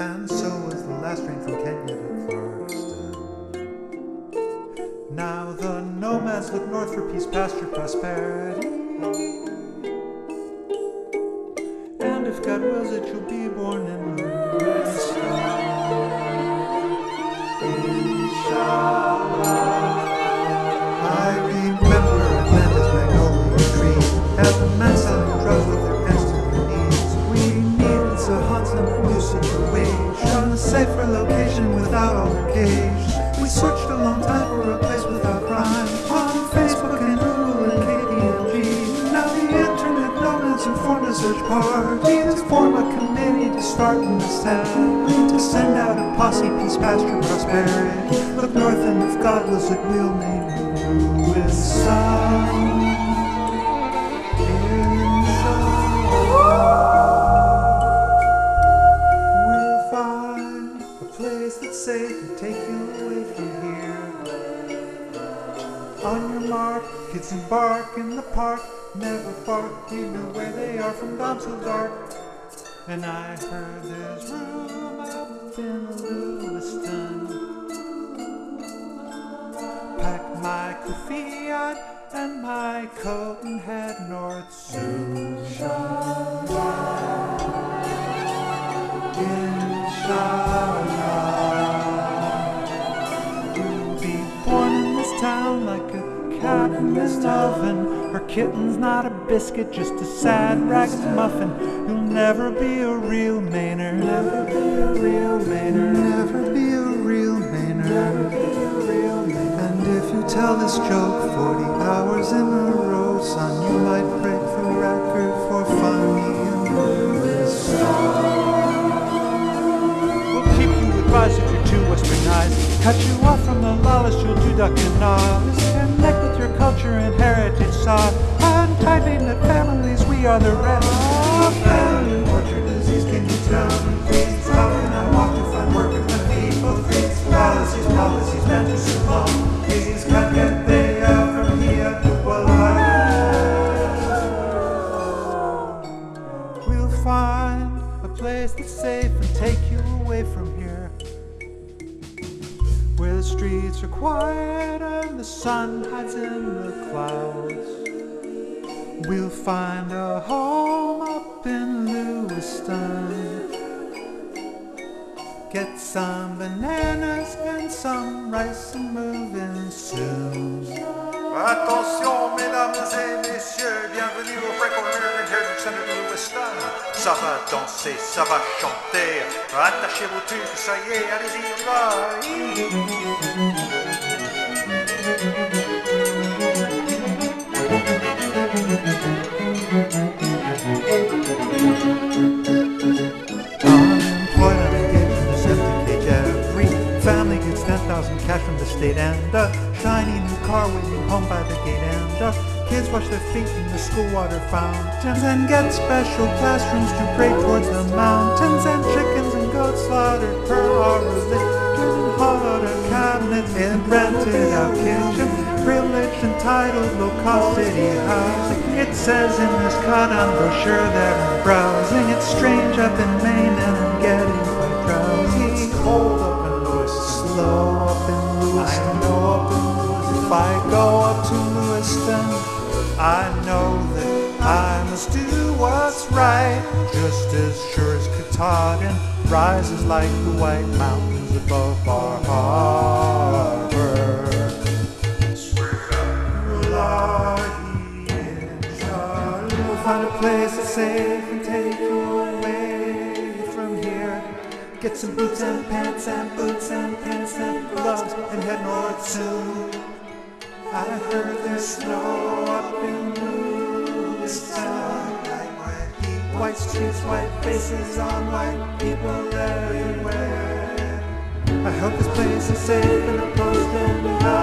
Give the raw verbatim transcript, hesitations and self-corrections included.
And so was the last train from Kenya to Clarkston. Now the nomads look north for peace, pasture, prosperity. And if God wills it, you'll be born in Lewiston. Inshallah. I remember a land as magnolia tree, and men selling drugs with their hands to their knees. We need a haunting new situation, a safer location without altercation. We searched a long time for a place without crime, on Facebook and Google and K D L G. Now the internet nomads informed a search party to form a committee to start an assembly, to send out a posse, peace, pasture, prosperity. Look north and if God wills it, we'll name it Lewiston. We'll find a place that's safe and take you away from here. On your mark, kids embark in the park. Never bark, you know where they are from dawn till dark. And I heard there's room up in Lewiston. My kufiat and my coat and head north soon. Inshallah, Inshallah, we'll be born in this town like a cat in this oven. Her kitten's not a biscuit, just a sad ragamuffin. You'll never be a real Mainer. Never be a real Mainer. Never be a real Mainer. Never be a real Mainer. If you tell this joke forty hours in a row, son, you might break the record for funny in Lewiston. We'll keep you advised if you're too westernized, cut you off from the lawless, you'll do duck and nods. Connect with your culture and heritage side, and tightly knit families, we are the rest. What value, what your disease, can you tell me please? How can I walk to find work if the people freeze? Policies, policies, meant to survive. Please cut that they are from here to Walhalla. We'll find a place that's safe and take you away from here, where the streets are quiet and the sun hides in the clouds. We'll find a home up in Lewiston. Get some bananas and some rice and move in soon. Attention, mesdames et messieurs, bienvenue au Franco Center de Lewiston. Ça va danser, ça va chanter. Attachez vos tubes, ça y est, allez-y, cash from the state, and a shiny new car waiting home by the gate, and the kids wash their feet in the school water fountains, and get special classrooms to pray towards the mountains, and chickens and goats slaughtered per our religion, hotter cabinets and rented out kitchen, privileged and titled low-cost city housing. It says in this cotton brochure that I'm browsing, it's strange up in Maine and I'm getting quite drowsy. It's cold up in Lewiston, slow up in Lewiston. I know up in Lewiston. If I go up to Lewiston, I know that I must do what's right. Just as sure as Katahdin rises like the white mountains above our harbor. We'll find a place that's safe and take you away from here. Get some boots and pants and boots and pants and gloves and head north soon. I heard there's snow up in Lewiston. White streets, white faces on white people everywhere. I hope this place is safe and opposed and